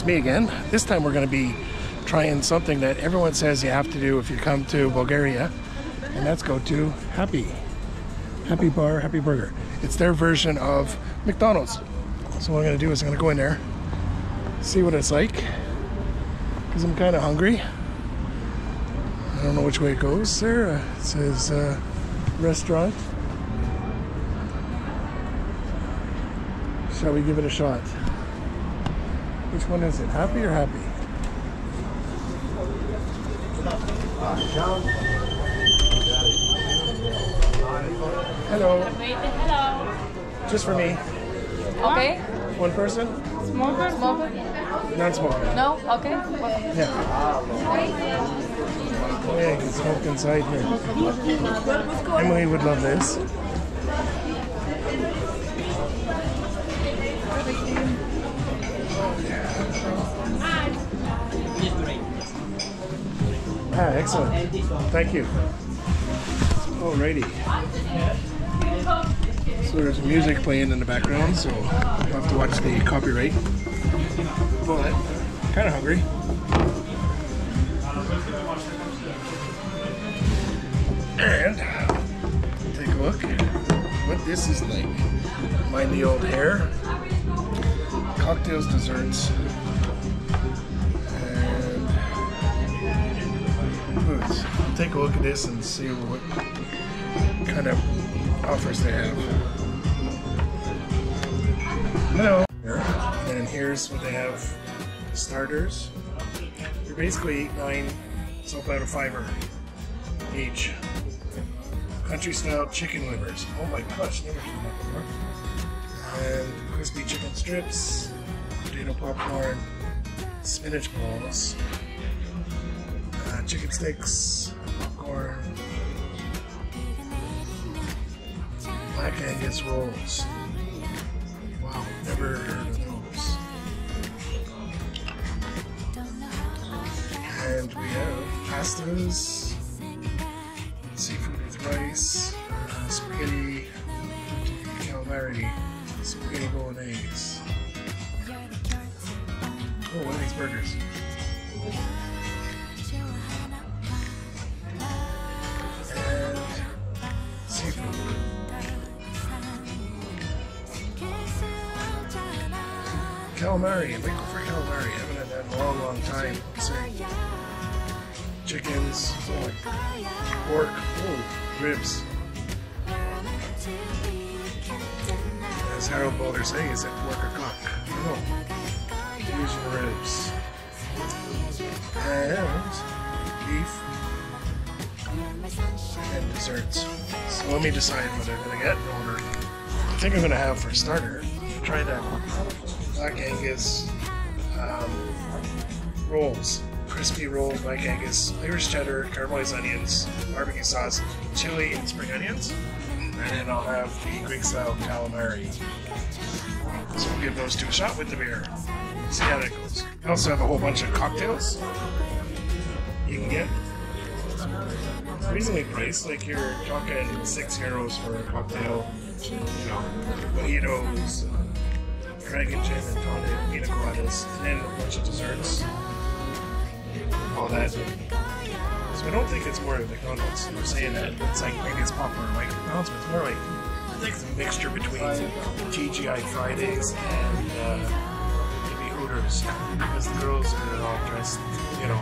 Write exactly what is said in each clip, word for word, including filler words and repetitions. it's me again. This time we're going to be trying something that everyone says you have to do if you come to Bulgaria, and that's go to Happy Happy Bar, Happy Burger. It's their version of McDonald's. So what I'm going to do is I'm going to go in there, see what it's like, because I'm kind of hungry. I don't know which way it goes there. Uh, it says uh, restaurant. Shall we give it a shot? Which one is it? Happy or Happy? Hello. Hello. Just for me. Okay. One person? Smoker? Smoker? Non-smoker. No? Okay. Yeah. Okay, you can smoke inside here. Emily would love this. Ah, excellent. Thank you. Alrighty. So there's music playing in the background, so you'll have to watch the copyright. But kind of hungry. And take a look what this is like. Mind the old hair. Cocktails, desserts. We'll take a look at this and see what kind of offers they have. Hello. And here's what they have. Starters. They're basically nine soap out of fiber each. Country style chicken livers. Oh my gosh, never seen that before. And crispy chicken strips, potato popcorn, spinach balls. Chicken sticks, popcorn, black Angus rolls. Wow, never heard of those. And we have pastas, seafood with rice, uh, spaghetti, calamari, spaghetti bolognese. Oh, one of these burgers. Calamari, I'm thankful for calamari. I haven't had that in a long, long time. So, chickens, pork, oh, ribs. As Harold Balder saying, is that pork or cock? No. Usual ribs. And beef. And desserts. So let me decide what I'm going to get and order. I think I'm going to have for starter. Try that one. Black Angus um, rolls, crispy roll, black Angus, Irish cheddar, caramelized onions, barbecue sauce, chili, and spring onions. And then I'll have the Greek style calamari. So we'll give those two a shot with the beer. See how that goes. I also have a whole bunch of cocktails you can get. It's reasonably priced, like you're talking six euros for a cocktail, you know, mojitos, dragon gin and tonic, pina coladas, and a bunch of desserts. All that. So I don't think it's more like McDonald's. We're saying that it's like maybe it's popular like McDonald's, but it's more like it's a mixture between T G I Fridays and uh, maybe Hooters, because the girls are all dressed, you know,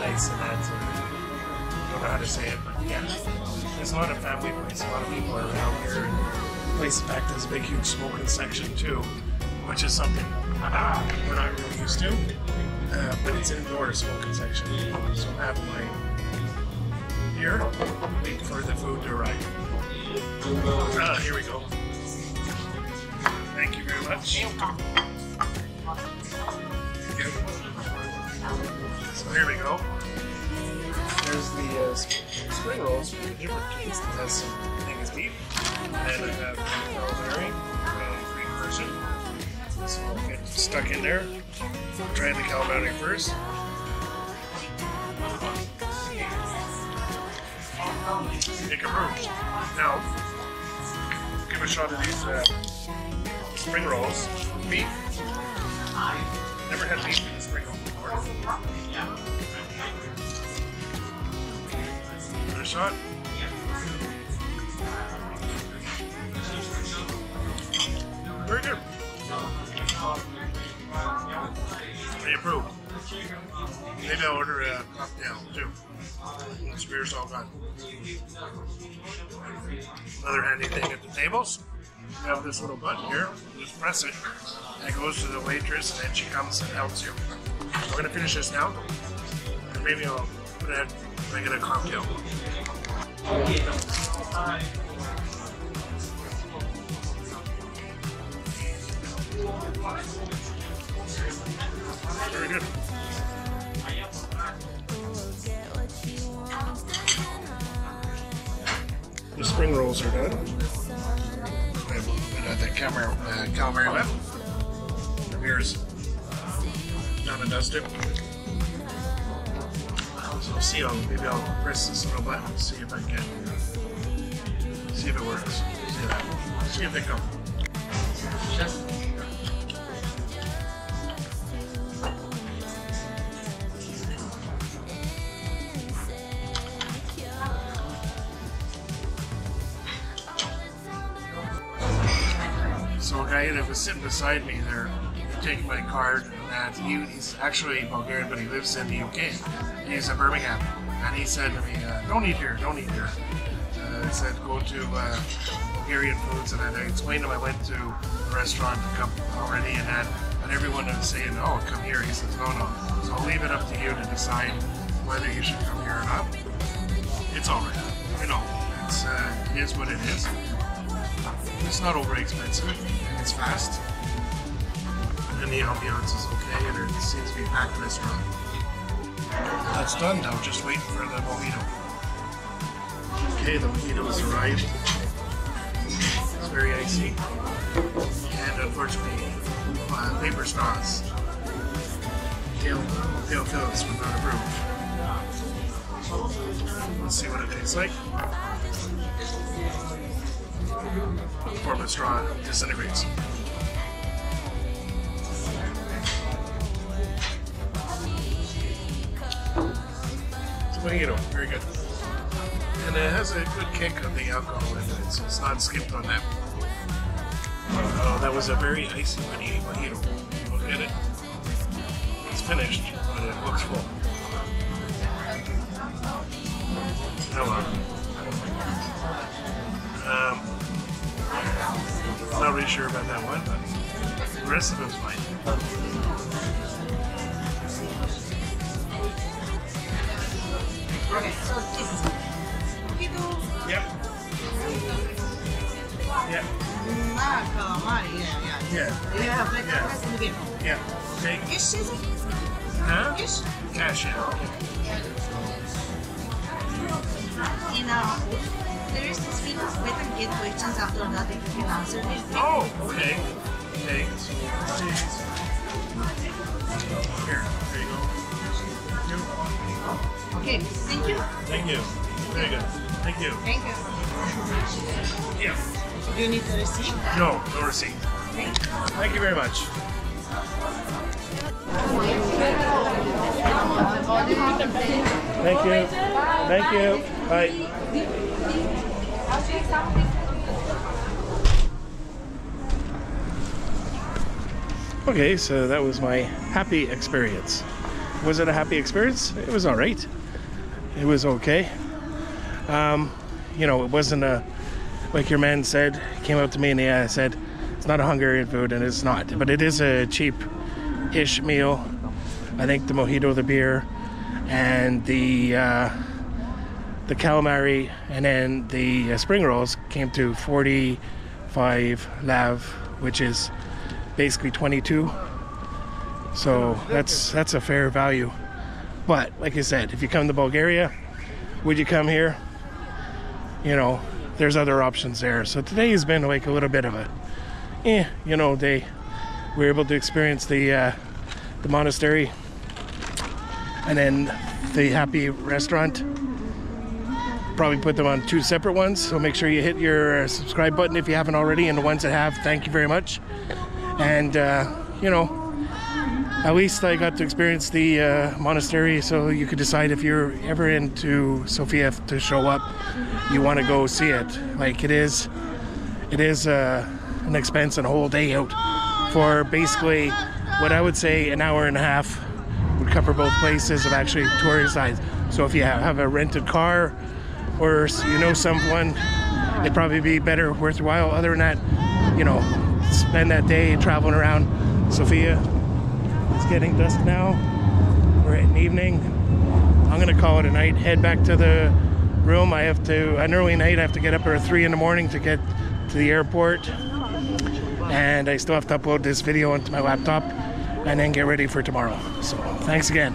nice and that sort of. I don't know how to say it, but yeah, there's a lot of family places. A lot of people are around here. And, place back there's a big huge smoking section too, which is something uh, we're not really used to, uh, but it's indoor smoking section, so I have my beer, wait for the food to arrive. Uh, here we go. Thank you very much. So here we go. There's the uh, spring rolls for the different tastes. It has some Angus beef, and I have calamari, uh, green version. So I'll get stuck in there. I'm trying the calamari first. Make a room. Now, give a shot of these uh, spring rolls, beef. Never had beef in this break before. Another shot? Very good. They approve. Maybe I'll order a cocktail too. Once beer's all gone. Another handy thing at the tables. You have this little button here. You just press it. And it goes to the waitress, and then she comes and helps you. We're gonna finish this now. And maybe I'll put it when I get a cocktail. Very good. The spring rolls are done. I got that camera, uh, calamari with. The beer's down and dusted. So see, I'll, maybe I'll press this little button and see if I can uh, see if it works. See, that. see if they come. Yes. So a guy that was sitting beside me there, taking my card, and he, he's actually Bulgarian, but he lives in the U K. He's in Birmingham, and he said to me, uh, "Don't eat here, don't eat here." Uh, I said, "Go to uh, Bulgarian Foods," and I explained to him I went to a restaurant a couple already, and had, and everyone was saying, "Oh, come here." He says, "No, no." So I'll leave it up to you to decide whether you should come here or not. It's all right, you know. It's uh, it is what it is. It's not over expensive, it's fast, and the ambiance is okay, and it seems to be packed in this room. That's done now, just waiting for the mojito. Okay, the mojito has arrived. It's very icy, and unfortunately, uh, paper straws. Pale, pale Phillips was not approved. Let's see what it tastes like. Form of straw disintegrates. It's mojito, very good. And it has a good kick of the alcohol in it, so it's not skipped on that. Oh, that was a very icy mojito. Look at it. It's finished, but it looks full. Hello. Um, not really sure about that one, but the rest of it's fine. Okay, so this is mojito. Yep. Yep. Calamari, yeah, yeah. Yeah. Yeah, like that rest of the game. Yeah. Okay. Ish is it? Huh? Ish? Cash in. Okay. You know. There is this thing of wait and get questions after that if you can answer it. Oh, okay. Okay. Here, there you go. Okay, thank you. Thank you. Very good. Thank you. Thank you. Yeah. Do you need a receipt? No, no receipt. Thank you. Thank you very much. Thank you. Thank you. Bye. Okay, so that was my happy experience. Was it a happy experience? It was all right. It was okay. Um, you know, it wasn't a, like your man said, came up to me and he uh, said, it's not a Hungarian food, and it's not. But it is a cheap-ish meal. I think the mojito, the beer, and the... Uh, the calamari and then the uh, spring rolls came to forty-five lav, which is basically twenty-two, so that's that's a fair value. But like I said, if you come to Bulgaria, would you come here? You know, there's other options there. So today has been like a little bit of a eh, you know, day. We were able to experience the uh, the monastery and then the happy restaurant. Probably put them on two separate ones, so make sure you hit your subscribe button if you haven't already, and the ones that have, thank you very much. And uh, you know, At least I got to experience the uh, monastery, so you could decide if you're ever into Sofia to show up, you want to go see it. Like it is, it is uh, an expense and a whole day out for basically what I would say an hour and a half would cover both places of actually touring sites. So if you have a rented car or you know someone, it'd probably be better worthwhile. Other than that, you know, spend that day traveling around Sofia. It's getting dusk now. We're at an evening. I'm gonna call it a night. Head back to the room. I have to an early night. I have to get up at three in the morning to get to the airport, and I still have to upload this video onto my laptop and then get ready for tomorrow. So thanks again.